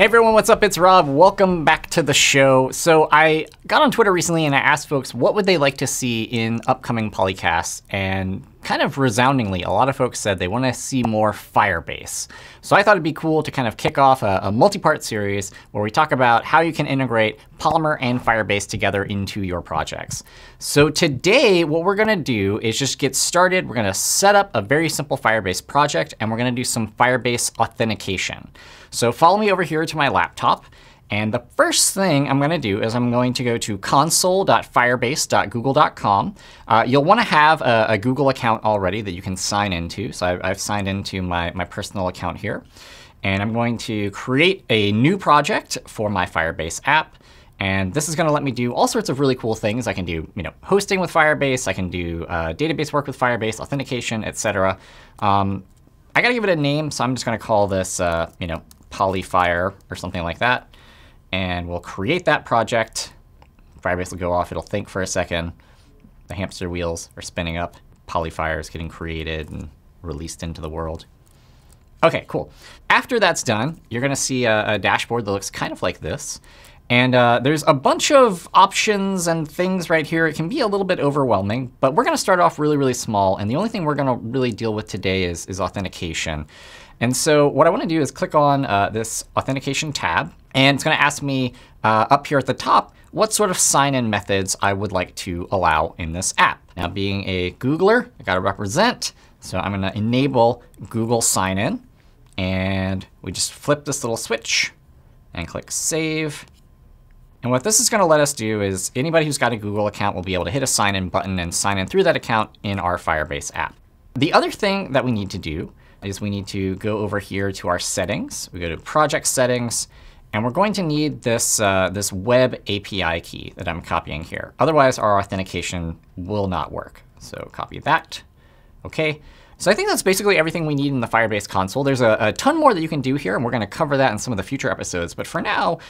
Hey everyone, what's up? It's Rob. Welcome back to the show. So I got on Twitter recently and I asked folks what would they like to see in upcoming Polycasts, and kind of resoundingly, a lot of folks said they want to see more Firebase. So I thought it'd be cool to kind of kick off a multi-part series where we talk about how you can integrate Polymer and Firebase together into your projects. So today, what we're going to do is just get started. We're going to set up a very simple Firebase project, and we're going to do some Firebase authentication. So follow me over here to my laptop. And the first thing I'm going to do is I'm going to go to console.firebase.google.com. You'll want to have a Google account already that you can sign into. So I've signed into my personal account here. And I'm going to create a new project for my Firebase app. And this is going to let me do all sorts of really cool things. I can do hosting with Firebase. I can do database work with Firebase, authentication, et cetera. I got to give it a name. So I'm just going to call this Poly Fire or something like that. And we'll create that project. Firebase will go off. It'll think for a second. The hamster wheels are spinning up. Polyfire is getting created and released into the world. OK, cool. After that's done, you're going to see a dashboard that looks kind of like this. And there's a bunch of options and things right here. It can be a little bit overwhelming, but we're going to start off really, really small. And the only thing we're going to really deal with today is authentication. And so what I want to do is click on this authentication tab. And it's going to ask me up here at the top what sort of sign-in methods I would like to allow in this app. Now, being a Googler, I got to represent. So I'm going to enable Google sign-in. And we just flip this little switch and click Save. And what this is going to let us do is anybody who's got a Google account will be able to hit a sign-in button and sign in through that account in our Firebase app. The other thing that we need to do is we need to go over here to our settings. We go to Project Settings. And we're going to need this, this web API key that I'm copying here. Otherwise, our authentication will not work. So copy that. OK. So I think that's basically everything we need in the Firebase console. There's a ton more that you can do here, and we're going to cover that in some of the future episodes. But for now,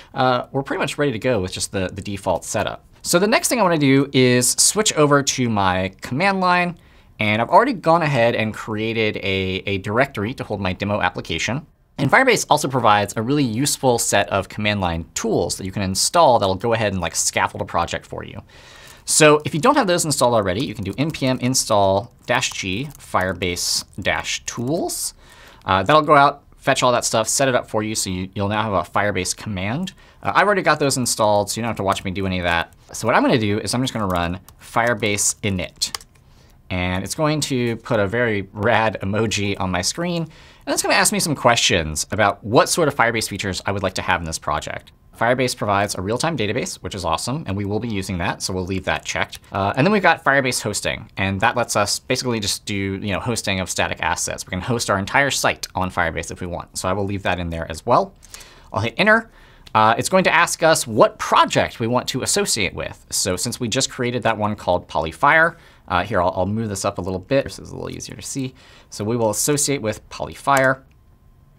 we're pretty much ready to go with just the default setup. So the next thing I want to do is switch over to my command line. And I've already gone ahead and created a directory to hold my demo application. And Firebase also provides a really useful set of command line tools that you can install that'll go ahead and scaffold a project for you. So if you don't have those installed already, you can do npm install -g firebase-tools. That'll go out, fetch all that stuff, set it up for you, so you'll now have a Firebase command. I've already got those installed, so you don't have to watch me do any of that. So what I'm going to do is I'm just going to run Firebase init. And it's going to put a very rad emoji on my screen. And it's going to ask me some questions about what sort of Firebase features I would like to have in this project. Firebase provides a real-time database, which is awesome. And we will be using that, so we'll leave that checked. And then we've got Firebase hosting. And that lets us basically just do hosting of static assets. We can host our entire site on Firebase if we want. So I will leave that in there as well. I'll hit Enter. It's going to ask us what project we want to associate with. So since we just created that one called Polyfire, here I'll move this up a little bit. This is a little easier to see. So we will associate with Polyfire.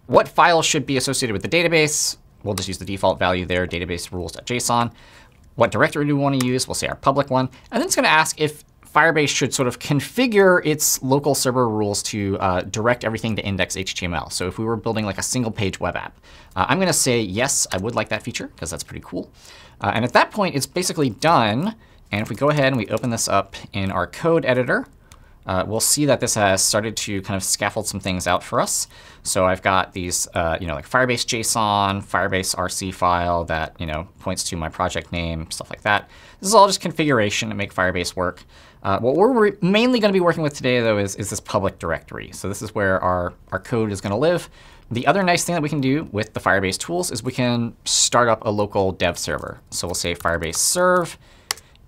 What file should be associated with the database? We'll just use the default value there, database rules.json. What directory do we want to use? We'll say our public one. And then it's going to ask if Firebase should sort of configure its local server rules to direct everything to index.html. So if we were building a single-page web app, I'm going to say, yes, I would like that feature, because that's pretty cool. And at that point, it's basically done. And if we go ahead and we open this up in our code editor, we'll see that this has started to kind of scaffold some things out for us. So I've got these Firebase JSON, Firebase RC file that points to my project name, stuff like that. This is all just configuration to make Firebase work. What we're mainly going to be working with today, though, is this public directory. So this is where our code is going to live. The other nice thing that we can do with the Firebase tools is we can start up a local dev server. So we'll say Firebase serve.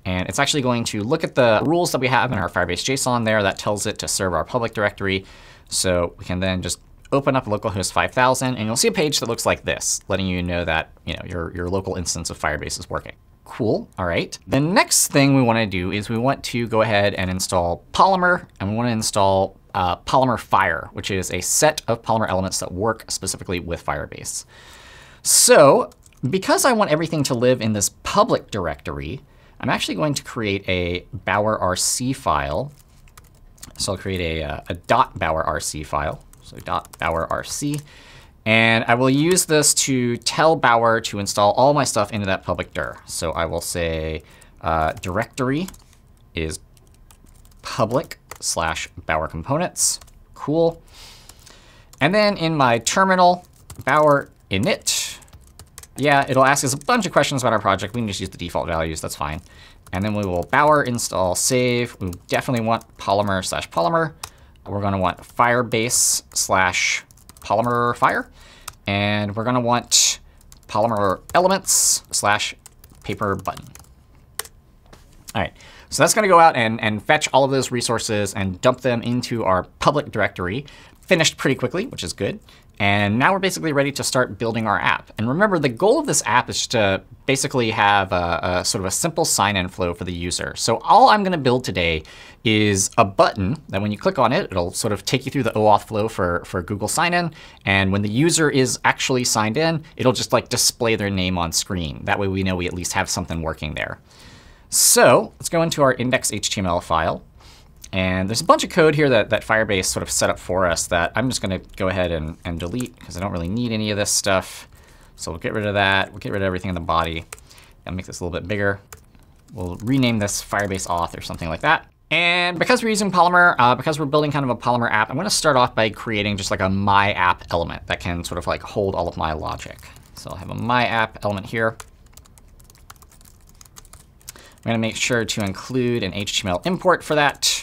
And it's actually going to look at the rules that we have in our Firebase JSON there. That tells it to serve our public directory. So we can then just open up localhost 5000. And you'll see a page that looks like this, letting you know that your local instance of Firebase is working. Cool. All right. The next thing we want to do is we want to go ahead and install Polymer. And we want to install Polymer Fire, which is a set of Polymer elements that work specifically with Firebase. So because I want everything to live in this public directory, I'm actually going to create a bower.rc file. So I'll create a .bower.rc file, so .bower.rc. And I will use this to tell Bower to install all my stuff into that public dir. So I will say directory is public / Bower components. Cool. And then in my terminal, Bower init. Yeah, it'll ask us a bunch of questions about our project. We can just use the default values. That's fine. And then we will Bower install save. We definitely want Polymer /Polymer. We're going to want Firebase /Polymer Fire. And we're going to want Polymer elements / paper-button. All right. So that's going to go out and fetch all of those resources and dump them into our public directory. Finished pretty quickly, which is good. And now we're basically ready to start building our app. And remember, the goal of this app is to basically have a sort of a simple sign-in flow for the user. So all I'm going to build today is a button that when you click on it, it'll sort of take you through the OAuth flow for Google sign-in. And when the user is actually signed in, it'll just like display their name on screen. That way we know we at least have something working there. So let's go into our index.html file. And there's a bunch of code here that Firebase sort of set up for us that I'm just going to go ahead and delete, because I don't really need any of this stuff. So we'll get rid of that. We'll get rid of everything in the body. I'll make this a little bit bigger. We'll rename this Firebase-auth or something like that. And because we're using Polymer, because we're building kind of a Polymer app, I'm going to start off by creating just like a my app element that can sort of like hold all of my logic. So I'll have a my app element here. I'm going to make sure to include an HTML import for that.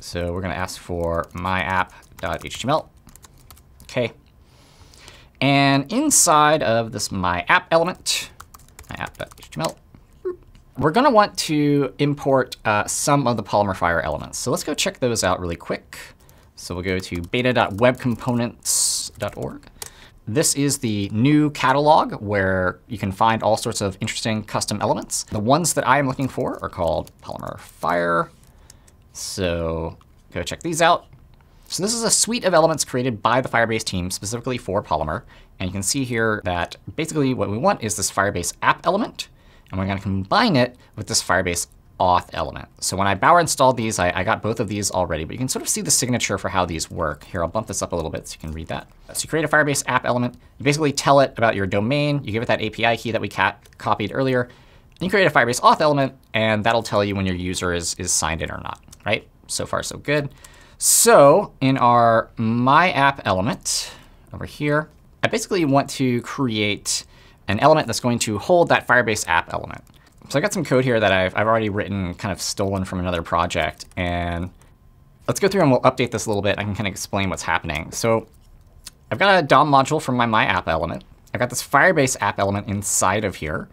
So we're going to ask for myapp.html. OK. And inside of this myapp element, myapp.html, we're going to want to import some of the Polymer Fire elements. So let's go check those out really quick. So we'll go to beta.webcomponents.org. This is the new catalog where you can find all sorts of interesting custom elements. The ones that I am looking for are called Polymer Fire. So go check these out. So this is a suite of elements created by the Firebase team specifically for Polymer. And you can see here that basically what we want is this Firebase app element. And we're going to combine it with this Firebase auth element. So when I Bower installed these, I got both of these already. But you can sort of see the signature for how these work. Here, I'll bump this up a little bit so you can read that. So you create a Firebase app element. You basically tell it about your domain. You give it that API key that we copied earlier. And you create a Firebase auth element. And that'll tell you when your user is signed in or not. Right? So far, so good. So in our my app element over here, I basically want to create an element that's going to hold that Firebase app element. So I got some code here that I've already written, kind of stolen from another project. And let's go through and we'll update this a little bit. I can kind of explain what's happening. So I've got a DOM module from my app element. I've got this Firebase app element inside of here.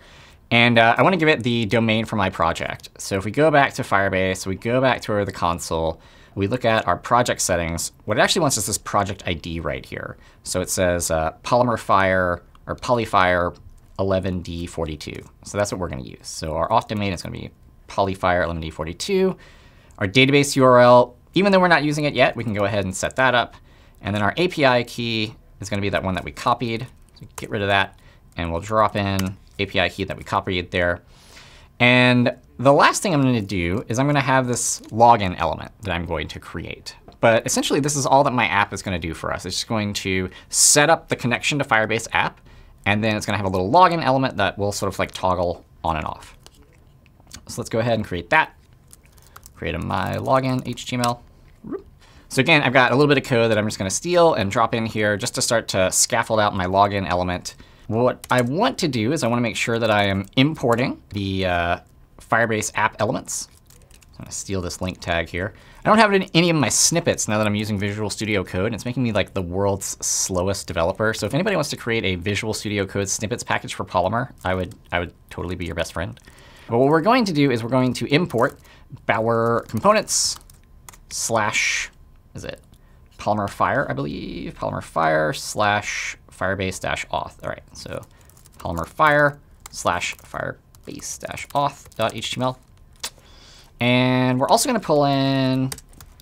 And I want to give it the domain for my project. So if we go back to Firebase, we go back to the console, we look at our project settings. What it actually wants is this project ID right here. So it says Polymer Fire or Polyfire 11D42. So that's what we're going to use. So our auth domain is going to be Polyfire 11D42. Our database URL, even though we're not using it yet, we can go ahead and set that up. And then our API key is going to be that one that we copied. So get rid of that, and we'll drop in API key that we copied there. And the last thing I'm going to do is I'm going to have this login element that I'm going to create. But essentially, this is all that my app is going to do for us. It's just going to set up the connection to Firebase app. And then it's going to have a little login element that will sort of like toggle on and off. So let's go ahead and create that. Create a my login HTML. So again, I've got a little bit of code that I'm just going to steal and drop in here just to start to scaffold out my login element. What I want to do is I want to make sure that I am importing the Firebase app elements. I'm going to steal this link tag here. I don't have it in any of my snippets now that I'm using Visual Studio Code. And it's making me like the world's slowest developer. So if anybody wants to create a Visual Studio Code snippets package for Polymer, I would totally be your best friend. But what we're going to do is we're going to import Bower components / is it Polymer Fire, I believe, Polymer Fire / Firebase-auth. All right, so Polymer Fire / Firebase-auth.html. And we're also going to pull in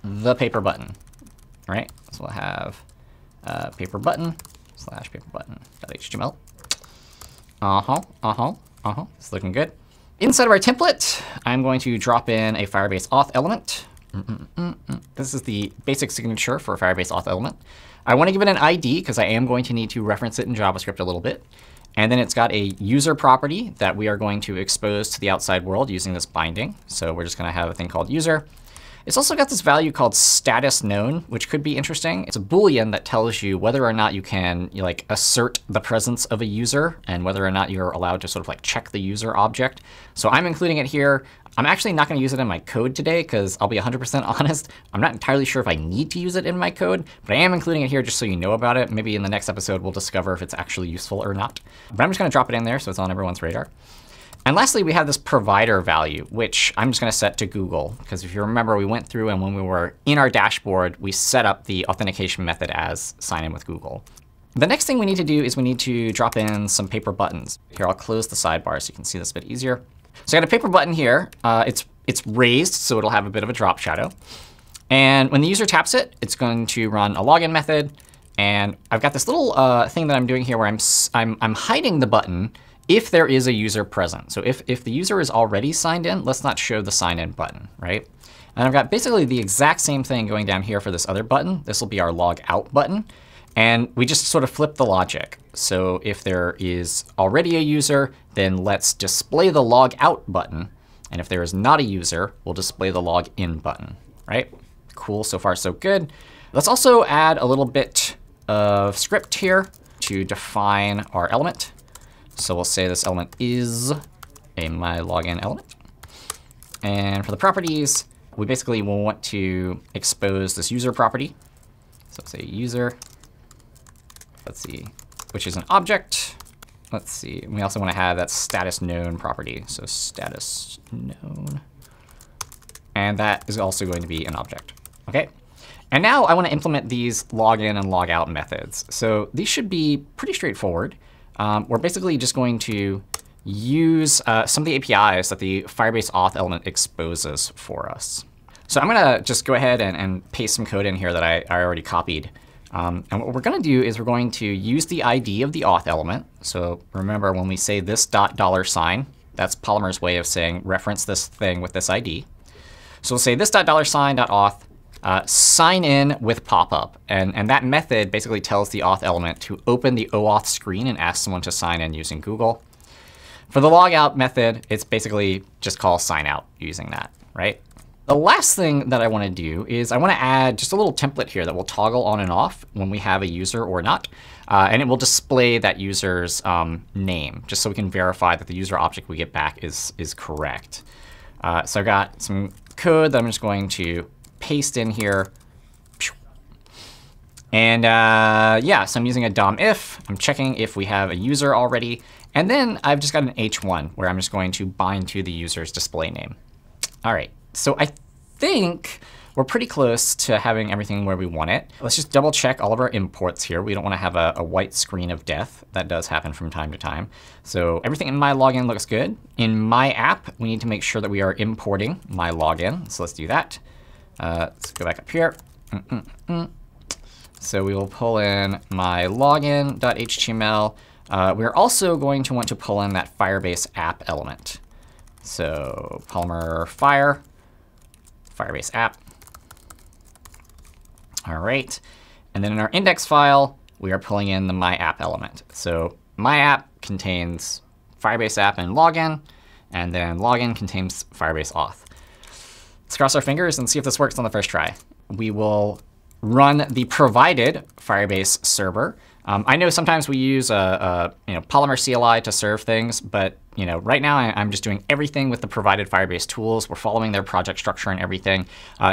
the paper button. All right, so we'll have paper-button / paper-button.html. It's looking good. Inside of our template, I'm going to drop in a Firebase-auth element. This is the basic signature for a Firebase auth element. I want to give it an ID, because I am going to need to reference it in JavaScript a little bit. And then it's got a user property that we are going to expose to the outside world using this binding. So we're just going to have a thing called user. It's also got this value called status known, which could be interesting. It's a Boolean that tells you whether or not you can assert the presence of a user and whether or not you're allowed to sort of check the user object. So I'm including it here. I'm actually not going to use it in my code today, because I'll be 100% honest, I'm not entirely sure if I need to use it in my code, but I am including it here just so you know about it. Maybe in the next episode, we'll discover if it's actually useful or not. But I'm just going to drop it in there so it's on everyone's radar. And lastly, we have this provider value, which I'm just going to set to Google. Because if you remember, we went through and when we were in our dashboard, we set up the authentication method as sign in with Google. The next thing we need to do is we need to drop in some paper buttons. Here, I'll close the sidebar so you can see this a bit easier. So I got a paper button here. It's raised, so it'll have a bit of a drop shadow. And when the user taps it, it's going to run a login method. And I've got this little thing that I'm doing here where I'm hiding the button if there is a user present. So if the user is already signed in, let's not show the sign in button, right? And I've got basically the exact same thing going down here for this other button. This will be our log out button. And we just sort of flip the logic. So if there is already a user, then let's display the log out button. And if there is not a user, we'll display the log in button, right? Cool, so far so good. Let's also add a little bit of script here to define our element. So we'll say this element is a myLogin element. And for the properties, we basically will want to expose this user property. So say user. Let's see, which is an object. Let's see. We also want to have that status known property. So status known. And that is also going to be an object. OK. And now I want to implement these login and logout methods. So these should be pretty straightforward. We're basically just going to use some of the APIs that the Firebase auth element exposes for us. So I'm going to just go ahead and paste some code in here that I already copied. And what we're going to do is we're going to use the ID of the auth element. So remember, when we say this dot dollar sign, that's Polymer's way of saying reference this thing with this ID. So we'll say this dot dollar sign dot auth sign in with pop-up. And that method basically tells the auth element to open the OAuth screen and ask someone to sign in using Google. For the logout method, it's basically just call sign out using that, right? The last thing that I want to do is I want to add just a little template here that will toggle on and off when we have a user or not. And it will display that user's name, just so we can verify that the user object we get back is correct. So I've got some code that I'm just going to paste in here. And yeah, so I'm using a DOM if. I'm checking if we have a user already. And then I've just got an h1 where I'm just going to bind to the user's display name. All right. So I think we're pretty close to having everything where we want it. Let's just double check all of our imports here. We don't want to have a white screen of death. That does happen from time to time. So everything in my login looks good. In my app, we need to make sure that we are importing my login. So let's do that. Let's go back up here. So we will pull in my login.html. We're also going to want to pull in that Firebase app element. So Polymer Fire. Firebase app. All right. And then in our index file, we are pulling in the my app element. So my app contains Firebase app and then login contains Firebase auth. Let's cross our fingers and see if this works on the first try. We will run the provided Firebase server. I know sometimes we use a Polymer CLI to serve things, but right now I'm just doing everything with the provided Firebase tools. We're following their project structure and everything.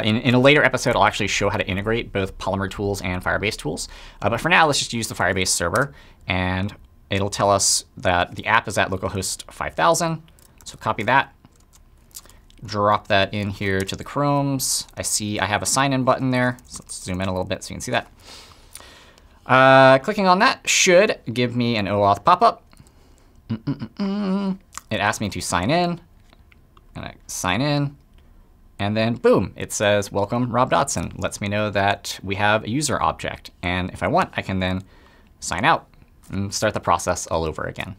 In a later episode, I'll actually show how to integrate both Polymer tools and Firebase tools. But for now, let's just use the Firebase server. And it'll tell us that the app is at localhost 5000. So copy that. Drop that in here to the Chromes. I see I have a sign-in button there. So let's zoom in a little bit so you can see that. Clicking on that should give me an OAuth pop-up. It asked me to sign in. And I sign in. And then boom, it says, welcome, Rob Dodson. Lets me know that we have a user object. And if I want, I can then sign out and start the process all over again.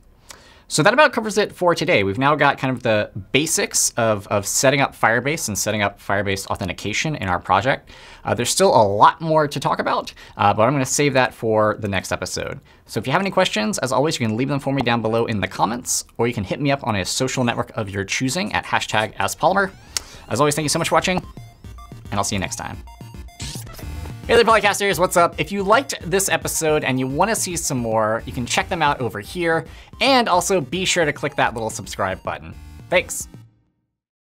So that about covers it for today. We've now got kind of the basics of setting up Firebase and setting up Firebase authentication in our project. There's still a lot more to talk about, but I'm going to save that for the next episode. So if you have any questions, as always, you can leave them for me down below in the comments, or you can hit me up on a social network of your choosing at #AskPolymer. As always, thank you so much for watching, and I'll see you next time. Hey there, Polycasters, what's up? If you liked this episode and you want to see some more, you can check them out over here. And also be sure to click that little subscribe button. Thanks.